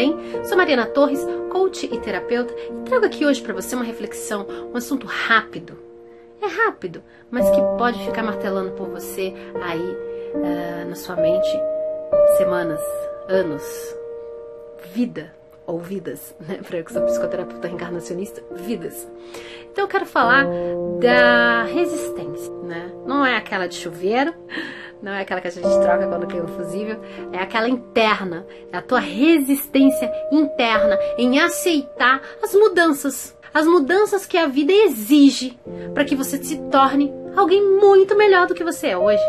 bem? Sou Mariana Torres, coach e terapeuta, e trago aqui hoje para você uma reflexão, um assunto rápido. É rápido, mas que pode ficar martelando por você aí na sua mente semanas, anos, vida ou vidas, né? Para eu que sou psicoterapeuta reencarnacionista, vidas. Então eu quero falar da resistência, né? Não é aquela de chuveiro, não é aquela que a gente troca quando queima o fusível, é aquela interna, é a tua resistência interna em aceitar as mudanças que a vida exige para que você se torne alguém muito melhor do que você é hoje.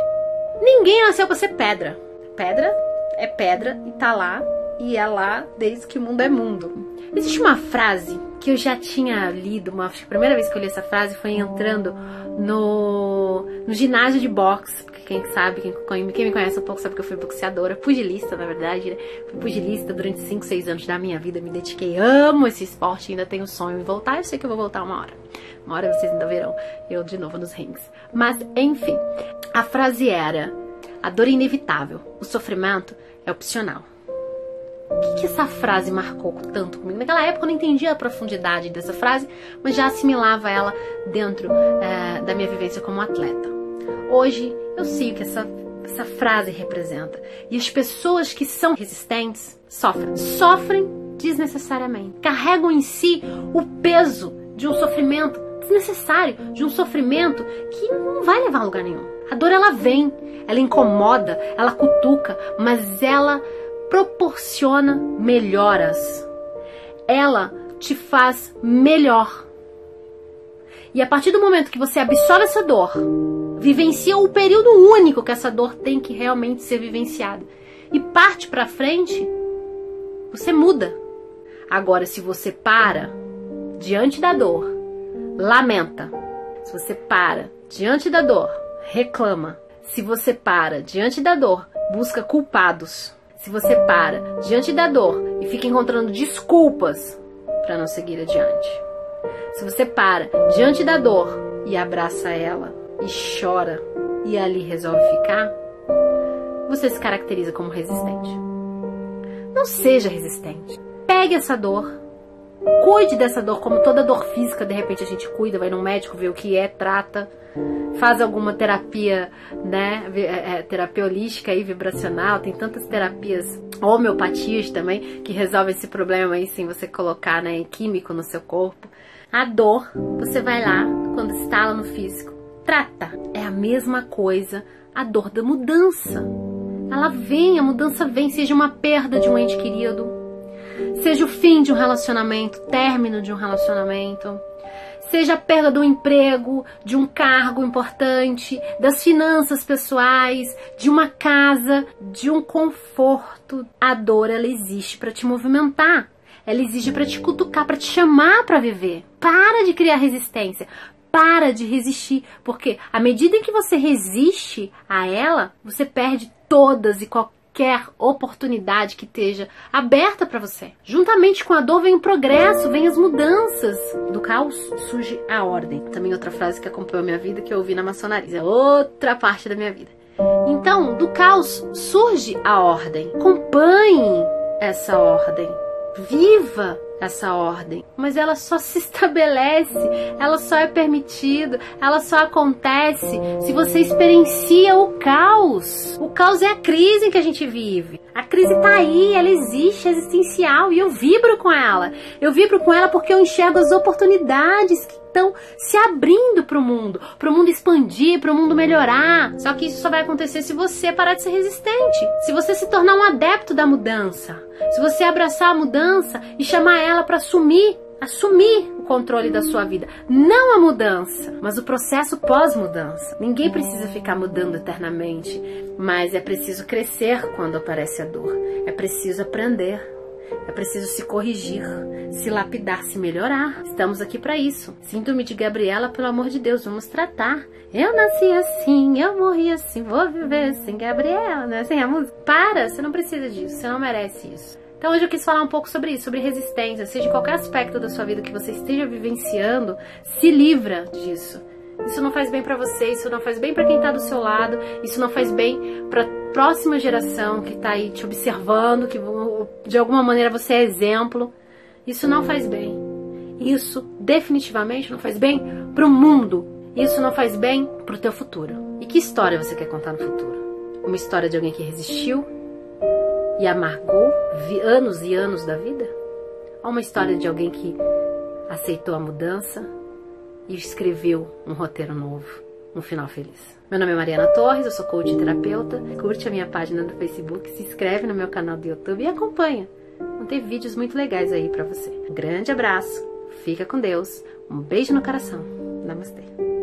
Ninguém nasceu para ser pedra. Pedra é pedra e tá lá, e é lá desde que o mundo é mundo. Existe uma frase que eu já tinha lido, acho que a primeira vez que eu li essa frase foi entrando no ginásio de boxe, porque quem sabe, quem me conhece um pouco sabe que eu fui boxeadora, pugilista na verdade, né? Fui pugilista durante 5, 6 anos da minha vida, me dediquei, amo esse esporte, ainda tenho sonho em voltar, eu sei que eu vou voltar uma hora vocês ainda verão, eu de novo nos rings, mas enfim, a frase era: a dor é inevitável, o sofrimento é opcional. O que essa frase marcou tanto comigo? Naquela época eu não entendia a profundidade dessa frase, mas já assimilava ela dentro da minha vivência como atleta. Hoje eu sei o que essa frase representa. E as pessoas que são resistentes sofrem. Sofrem desnecessariamente. Carregam em si o peso de um sofrimento desnecessário, de um sofrimento que não vai levar a lugar nenhum. A dor, ela vem, ela incomoda, ela cutuca, mas ela proporciona melhoras, ela te faz melhor. E a partir do momento que você absorve essa dor, vivencia o período único que essa dor tem que realmente ser vivenciada e parte pra frente, você muda. Agora, se você para diante da dor, lamenta. Se você para diante da dor, reclama. Se você para diante da dor, busca culpados. Se você para diante da dor e fica encontrando desculpas para não seguir adiante. Se você para diante da dor e abraça ela e chora e ali resolve ficar, você se caracteriza como resistente. Não seja resistente. Pegue essa dor, cuide dessa dor como toda dor física, de repente a gente cuida, vai num médico, vê o que é, trata, faz alguma terapia, né, terapia holística e vibracional, tem tantas terapias, homeopatias também, que resolve esse problema aí sem você colocar, né, químico no seu corpo. A dor, você vai lá, quando instala no físico, trata. É a mesma coisa a dor da mudança. Ela vem, a mudança vem, seja uma perda de um ente querido, seja o fim de um relacionamento, término de um relacionamento, seja a perda do emprego, de um cargo importante, das finanças pessoais, de uma casa, de um conforto. A dor, ela existe para te movimentar, ela existe para te cutucar, para te chamar para viver. Para de criar resistência, para de resistir, porque à medida em que você resiste a ela, você perde todas e qualquer oportunidade que esteja aberta para você. Juntamente com a dor vem o progresso, vem as mudanças. Do caos surge a ordem. Também outra frase que acompanhou a minha vida, que eu ouvi na maçonaria. É outra parte da minha vida. Então, do caos surge a ordem. Acompanhe essa ordem. Viva essa ordem. Mas ela só se estabelece, ela só é permitida, ela só acontece se você experiencia o caos. O caos é a crise que a gente vive. A crise tá aí, ela existe, é existencial, e eu vibro com ela. Eu vibro com ela porque eu enxergo as oportunidades que estão se abrindo pro mundo expandir, pro mundo melhorar. Só que isso só vai acontecer se você parar de ser resistente, se você se tornar um adepto da mudança, se você abraçar a mudança e chamar ela para assumir o controle da sua vida. Não a mudança, mas o processo pós-mudança. Ninguém precisa ficar mudando eternamente, mas é preciso crescer quando aparece a dor. É preciso aprender. É preciso se corrigir, se lapidar, se melhorar. Estamos aqui para isso. Síndrome de Gabriela, pelo amor de Deus, vamos tratar. Eu nasci assim, eu morri assim, vou viver sem Gabriela, né? Sem a música. Para, você não precisa disso, você não merece isso. Então hoje eu quis falar um pouco sobre isso, sobre resistência. Seja em qualquer aspecto da sua vida que você esteja vivenciando, se livra disso. Isso não faz bem para você, isso não faz bem para quem está do seu lado, isso não faz bem para próxima geração que está aí te observando, que vão de alguma maneira você é exemplo. Isso não faz bem. Isso definitivamente não faz bem pro mundo. Isso não faz bem pro teu futuro. E que história você quer contar no futuro? Uma história de alguém que resistiu e amargou anos e anos da vida? Ou uma história de alguém que aceitou a mudança e escreveu um roteiro novo, um final feliz? Meu nome é Mariana Torres, eu sou coach e terapeuta. Curte a minha página do Facebook, se inscreve no meu canal do YouTube e acompanha. Vão ter vídeos muito legais aí pra você. Um grande abraço, fica com Deus, um beijo no coração. Namastê.